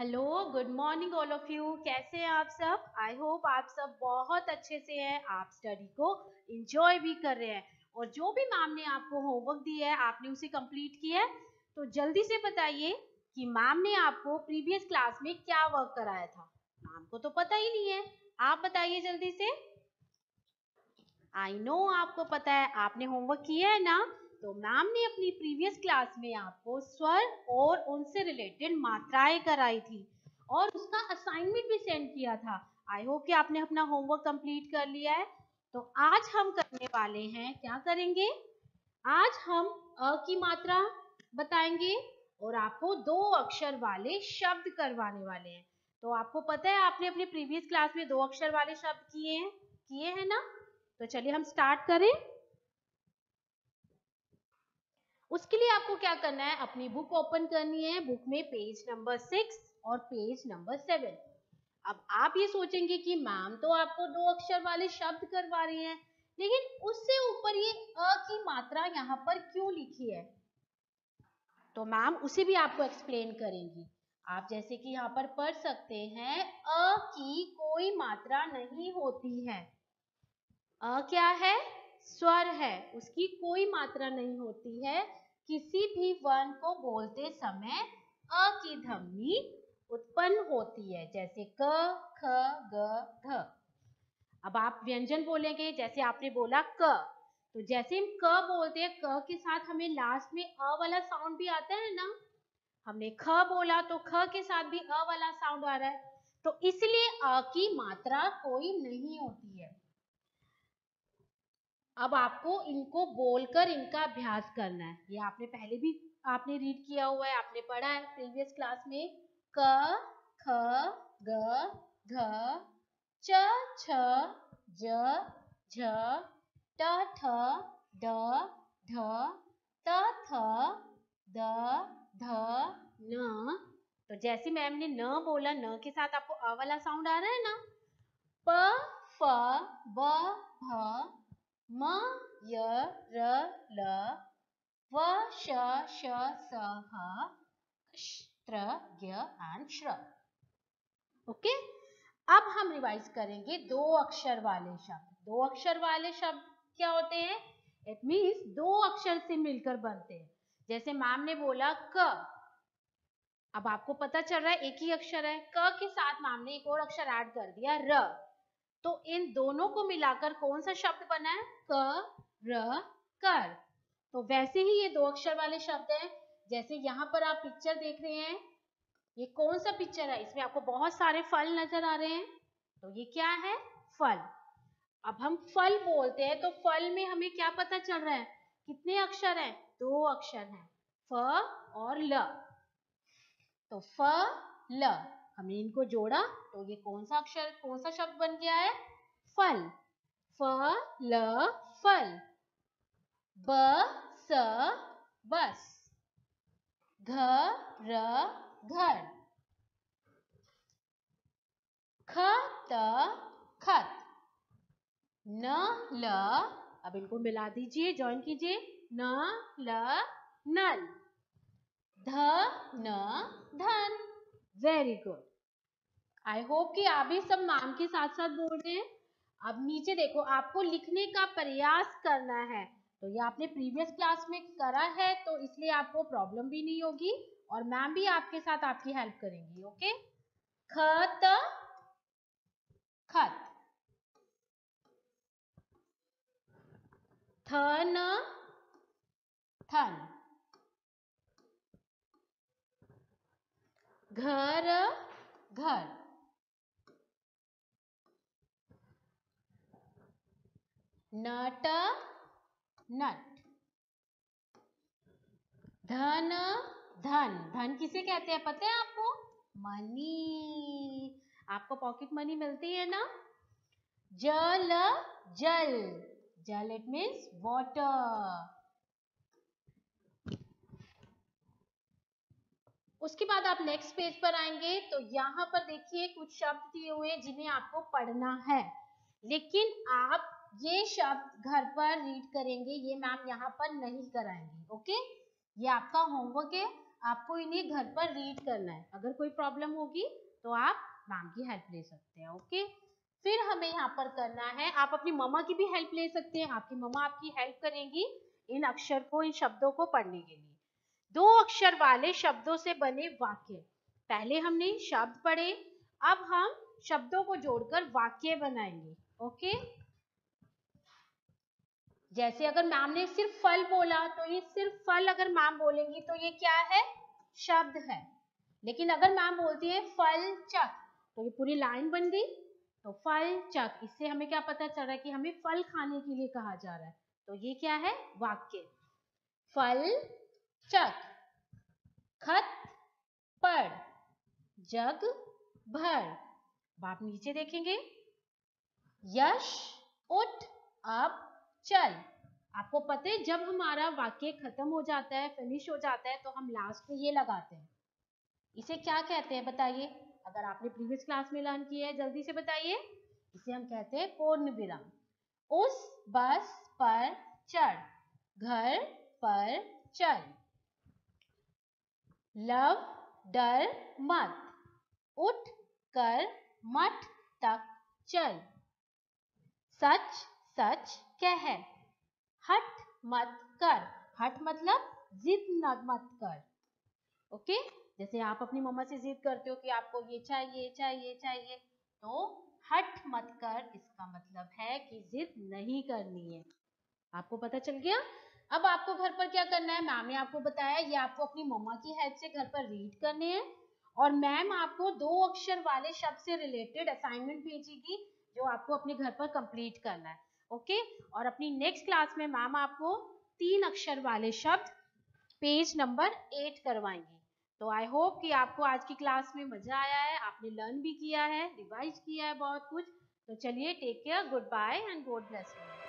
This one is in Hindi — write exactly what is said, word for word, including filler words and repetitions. Hello, good morning all of you. कैसे हैं आप सब? आई होप आप सब बहुत अच्छे से हैं, आप स्टडी को एंजॉय भी कर रहे हैं और जो भी मैम ने आपको होमवर्क दिया है आपने उसे कंप्लीट किया है। तो जल्दी से बताइए कि मैम ने आपको प्रीवियस क्लास में क्या वर्क कराया था। मैम को तो पता ही नहीं है, आप बताइए जल्दी से। आई नो आपको पता है, आपने होमवर्क किया है ना। तो मैम ने अपनी प्रीवियस क्लास में आपको स्वर और उनसे रिलेटेड मात्राएं कराई थी और उसका असाइनमेंट भी सेंड किया था। आई होप कि आपने अपना होमवर्क कंप्लीट कर लिया है। तो आज हम करने वाले हैं, क्या करेंगे, आज हम अ की मात्रा बताएंगे और आपको दो अक्षर वाले शब्द करवाने वाले हैं। तो आपको पता है आपने अपने प्रीवियस क्लास में दो अक्षर वाले शब्द किए हैं किए हैं ना। तो चलिए हम स्टार्ट करें। उसके लिए आपको क्या करना है, अपनी बुक ओपन करनी है। बुक में पेज नंबर सिक्स और पेज नंबर सेवन। अब आप ये सोचेंगे कि मैम तो आपको दो अक्षर वाले शब्द करवा रही हैं, लेकिन उससे ऊपर ये अ की मात्रा यहाँ पर क्यों लिखी है? तो मैम उसे भी आपको एक्सप्लेन करेंगी। आप जैसे कि यहाँ पर पढ़ सकते हैं, अ की कोई मात्रा नहीं होती है। अ क्या है? स्वर है, उसकी कोई मात्रा नहीं होती है। किसी भी वर्ण को बोलते समय अ की ध्वनि उत्पन्न होती है, जैसे क, ख, ग, ध। अब आप व्यंजन बोलेंगे, जैसे आपने बोला क, तो जैसे हम क बोलते हैं, क के साथ हमें लास्ट में अ वाला साउंड भी आता है ना। हमने ख बोला तो ख के साथ भी अ वाला साउंड आ रहा है, तो इसलिए अ की मात्रा कोई नहीं होती है। अब आपको इनको बोलकर इनका अभ्यास करना है। ये आपने पहले भी आपने रीड किया हुआ है, आपने पढ़ा है प्रीवियस क्लास में। क, ख, ग, घ, च, छ, ज, झ, ट, ठ, ड, ढ, त, थ, द, ध, न। तो जैसे मैम ने न बोला, न के साथ आपको अ वाला साउंड आ रहा है ना। प, फ, ब, भ, म, य, र, ल, व, श, श, स, ह, त्र, य एंड श्र। ओके, अब हम रिवाइज करेंगे दो अक्षर वाले शब्द। दो अक्षर वाले शब्द क्या होते हैं? इट मींस दो अक्षर से मिलकर बनते हैं। जैसे मैम ने बोला क, अब आपको पता चल रहा है एक ही अक्षर है, क के साथ मैम ने एक और अक्षर ऐड कर दिया, र। तो इन दोनों को मिलाकर कौन सा शब्द बना है? क, र, कर। तो वैसे ही ये दो अक्षर वाले शब्द हैं। जैसे यहाँ पर आप पिक्चर देख रहे हैं, ये कौन सा पिक्चर है? इसमें आपको बहुत सारे फल नजर आ रहे हैं, तो ये क्या है? फल। अब हम फल बोलते हैं तो फल में हमें क्या पता चल रहा है, कितने अक्षर हैं? दो अक्षर हैं, फ और ल। तो फ, ल, हमने इनको जोड़ा तो ये कौन सा अक्षर, कौन सा शब्द बन गया है? फल। फ, ल, फल। ब, स, बस। घ, र, घर। ख, त, खत। न, ल, अब इनको मिला दीजिए, जॉइन कीजिए, न, ल, नल। ध, न, धन। Very good. आई होप कि आप भी सब मैम के साथ साथ बोल रहे हैं। अब नीचे देखो, आपको लिखने का प्रयास करना है। तो ये आपने प्रीवियस क्लास में करा है, तो इसलिए आपको प्रॉब्लम भी नहीं होगी और मैम भी आपके साथ आपकी हेल्प करेंगी। ओके, खत, खत। थन, थन। घर, घर। नट, नट। धन, धन। धन किसे कहते हैं पता है आपको? मनी। आपको पॉकेट मनी मिलती है ना। जल, जल। जल इट मीन्स वाटर। उसके बाद आप नेक्स्ट पेज पर आएंगे तो यहाँ पर देखिए कुछ शब्द दिए हुए हैं जिन्हें आपको पढ़ना है, लेकिन आप ये शब्द घर पर रीड करेंगे, ये मैम यहाँ पर नहीं कराएंगे। ओके, ये आपका होमवर्क है। आपको इन्हें घर पर रीड करना है। अगर कोई प्रॉब्लम होगी तो आप मैम की हेल्प ले सकते हैं। ओके, फिर हमें यहाँ पर करना है, आप अपनी मम्मा की भी हेल्प ले सकते हैं, आपकी मम्मा आपकी हेल्प करेंगी इन अक्षर को, इन शब्दों को पढ़ने के लिए। दो अक्षर वाले शब्दों से बने वाक्य, पहले हमने शब्द पढ़े, अब हम शब्दों को जोड़कर वाक्य बनाएंगे। ओके, जैसे अगर मैम ने सिर्फ फल बोला तो ये सिर्फ फल अगर मैम बोलेंगी तो ये क्या है? शब्द है। लेकिन अगर मैम बोलती है फल चक तो ये पूरी लाइन बन गई। तो फल चक, इससे हमें क्या पता चल रहा है कि हमें फल खाने के लिए कहा जा रहा है, तो ये क्या है? वाक्य। फल चक, खत पढ़ जग भर। आप नीचे देखेंगे, यश उठ अब चल। आपको पता है जब हमारा वाक्य खत्म हो जाता है, फिनिश हो जाता है, तो हम लास्ट में ये लगाते हैं। इसे क्या कहते हैं बताइए? अगर आपने प्रीवियस क्लास में लर्न किया है जल्दी से बताइए। इसे हम कहते हैं पूर्ण विराम। उस बस पर चढ़ घर पर चल। लव डर मत उठ कर मठ तक चल। सच सच कह, हट मत कर, हट मतलब जिद न मत कर। ओके, जैसे आप अपनी मम्मा से जिद करते हो कि आपको ये चाहिए चाहिए चाहिए, तो हट मत कर इसका मतलब है कि जिद नहीं करनी है। आपको पता चल गया। अब आपको घर पर क्या करना है? मैम ने आपको बताया, ये आपको अपनी मम्मा की हेल्प से घर पर रीड करने हैं, और मैम आपको दो अक्षर वाले शब्द से रिलेटेड असाइनमेंट भेजेगी जो आपको अपने घर पर कंप्लीट करना है। ओके, और अपनी नेक्स्ट क्लास में मैम आपको तीन अक्षर वाले शब्द पेज नंबर एट करवाएंगी। तो आई होप कि आपको आज की क्लास में मजा आया है, आपने लर्न भी किया है, रिवाइज किया है बहुत कुछ। तो चलिए, take care, good bye and God bless you.